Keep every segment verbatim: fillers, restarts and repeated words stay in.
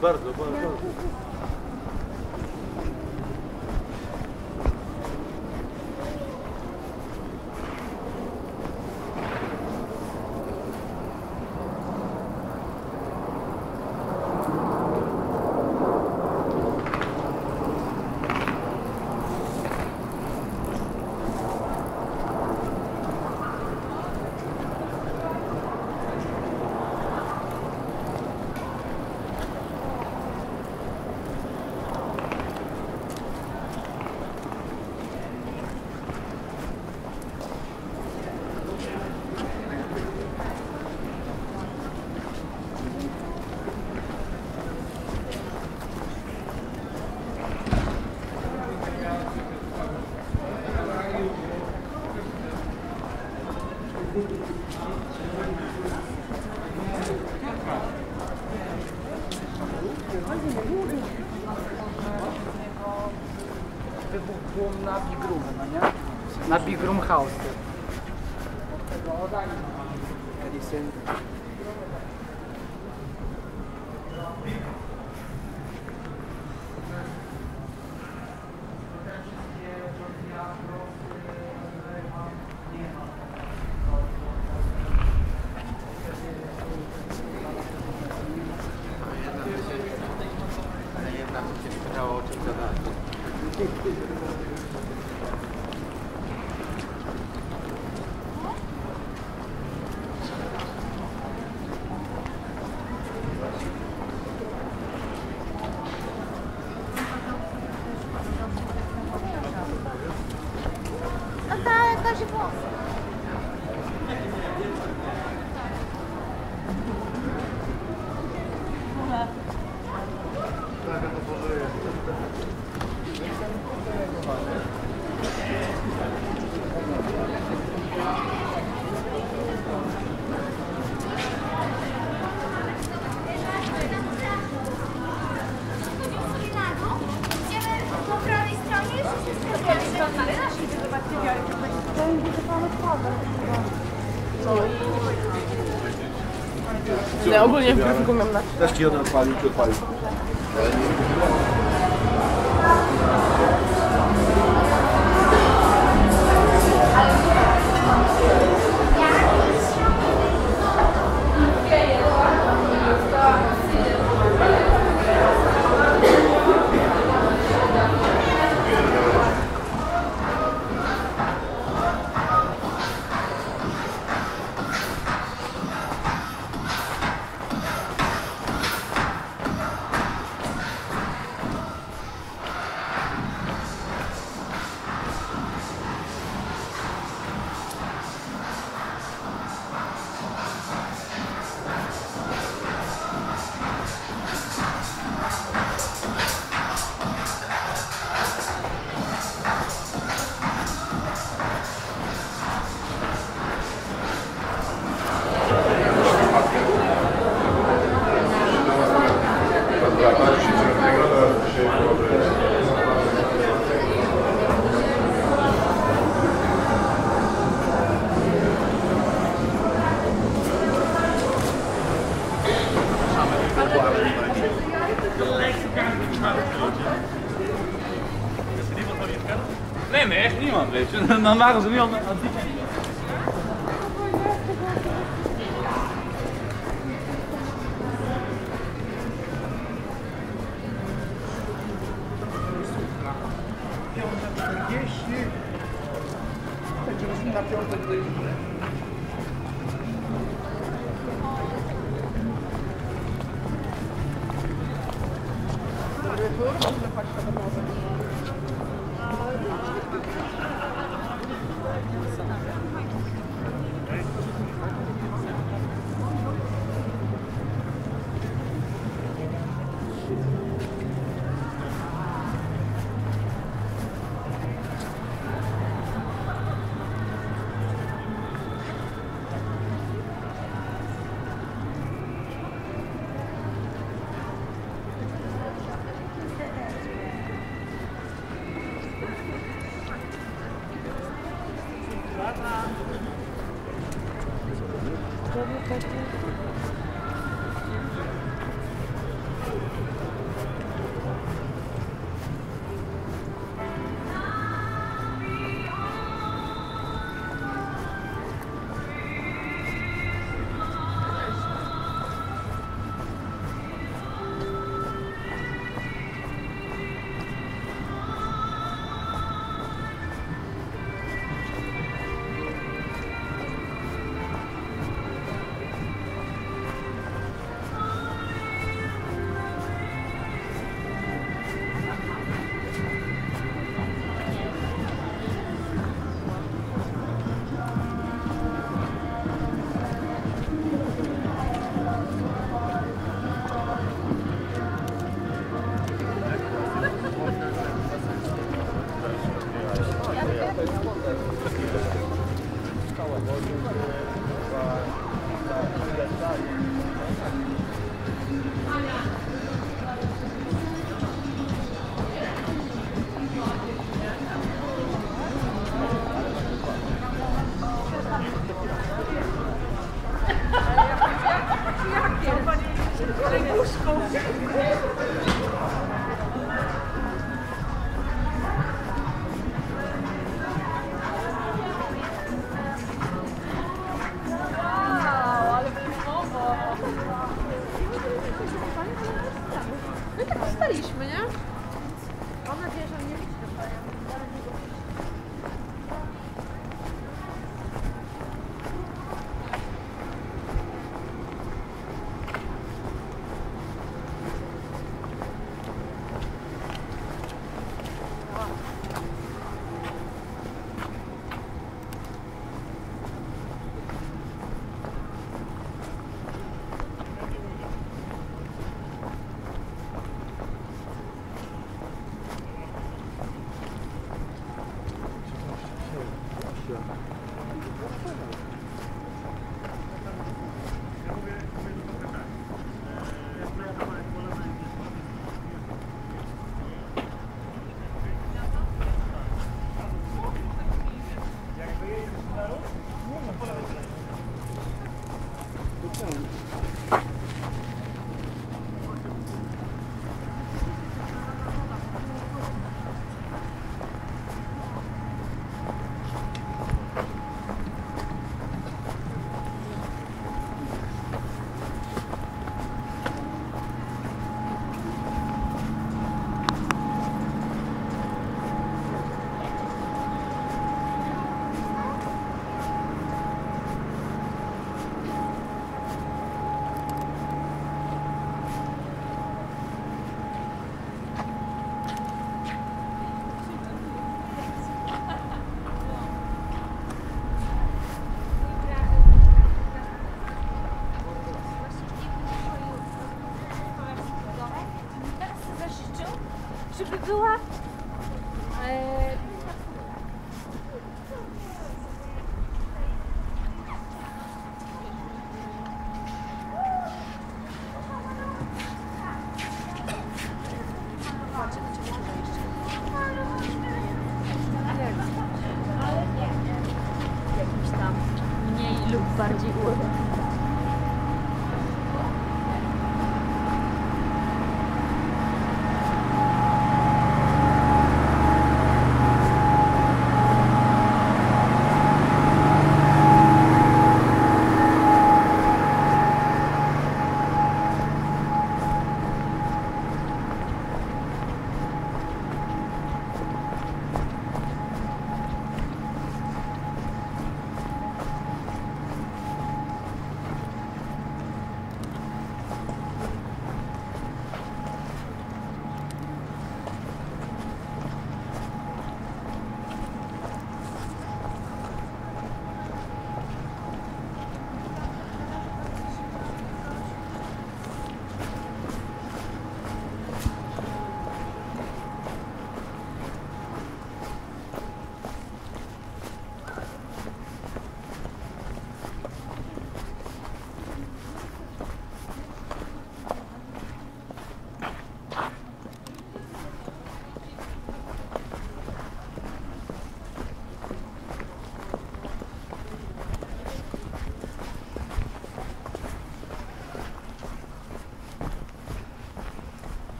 Bardzo, bardzo. Na Big Room, no nie? Na Big Room House. Edison. Ja ogólnie w grafiku miałem na... Też ci jeden odpalił, czy odpalił? echt niemand, weet je. En dan waren ze nu al aan het diepen.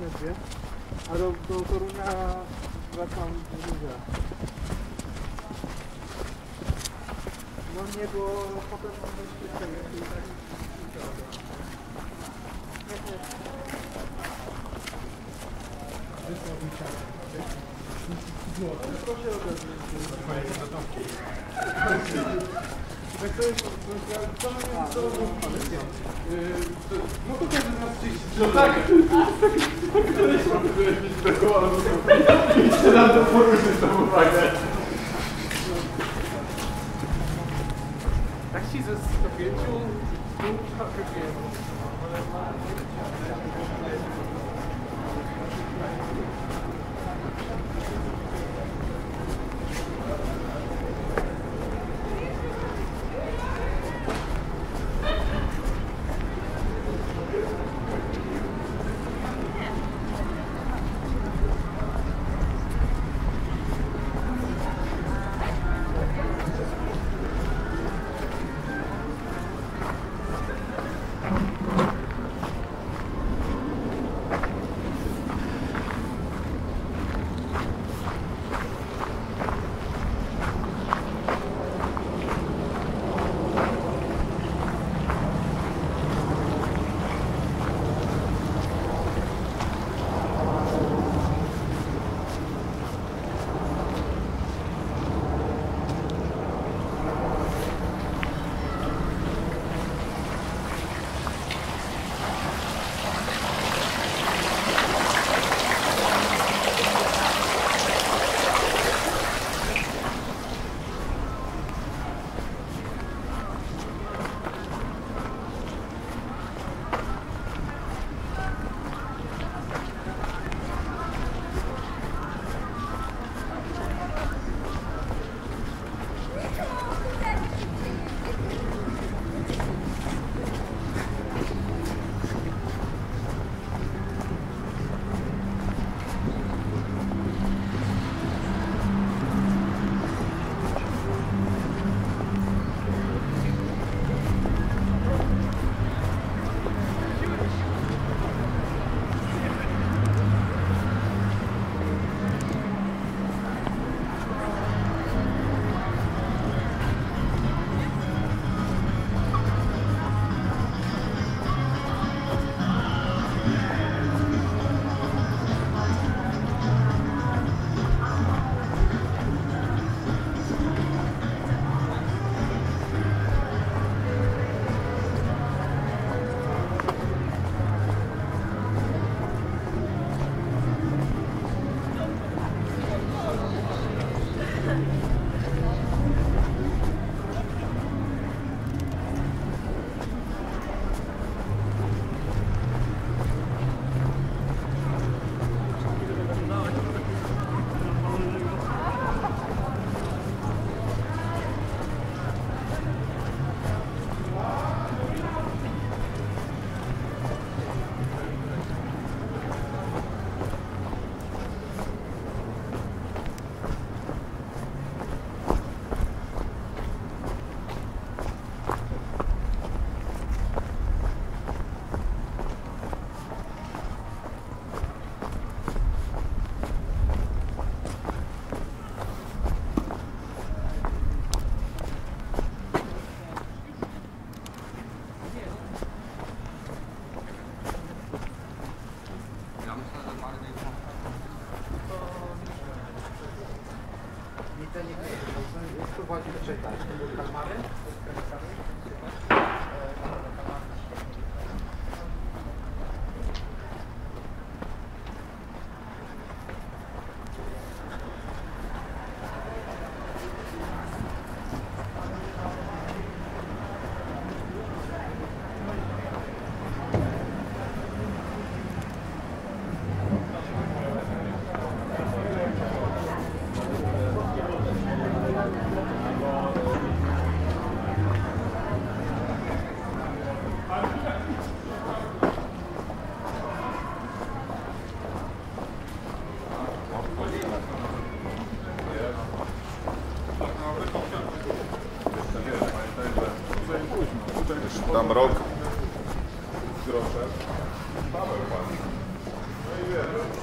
kilometre, araba motoruna rakam duruyor. Niye bu fotoğrafı çekiyorsun? No tak, idźcie nam do poruszyć tą uwagę. Tak się ze stopięciu dużo wybiegło, ale ma Tam rok. Grosze. Paweł pan. Thank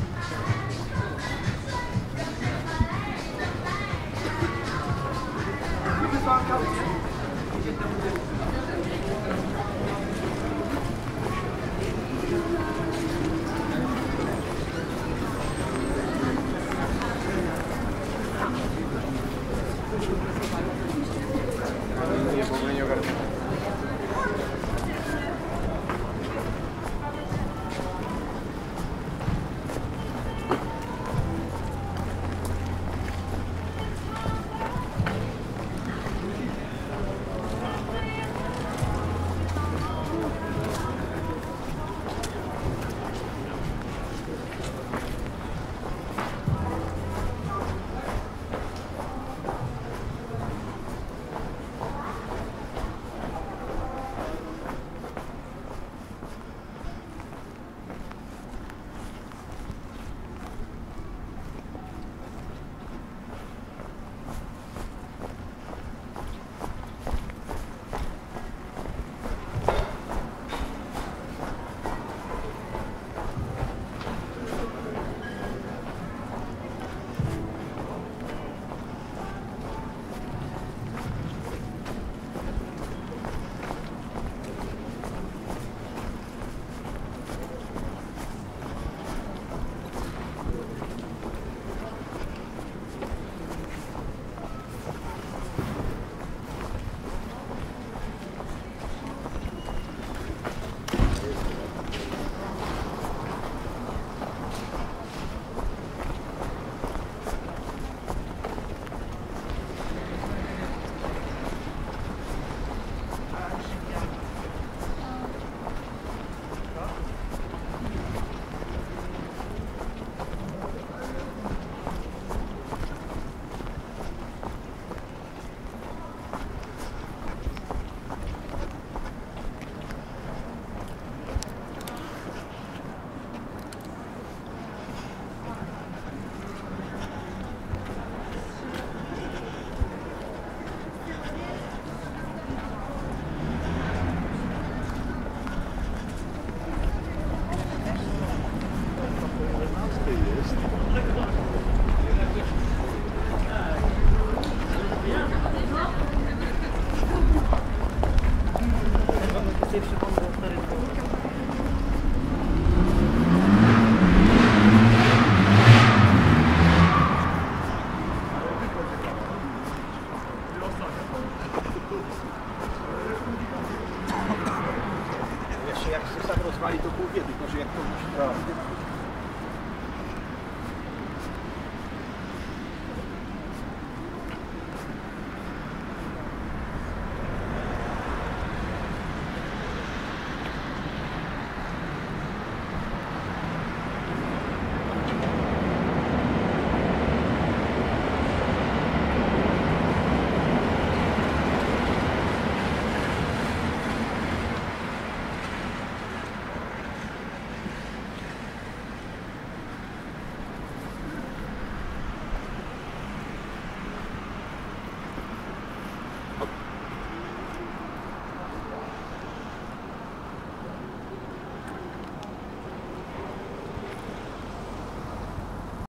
you.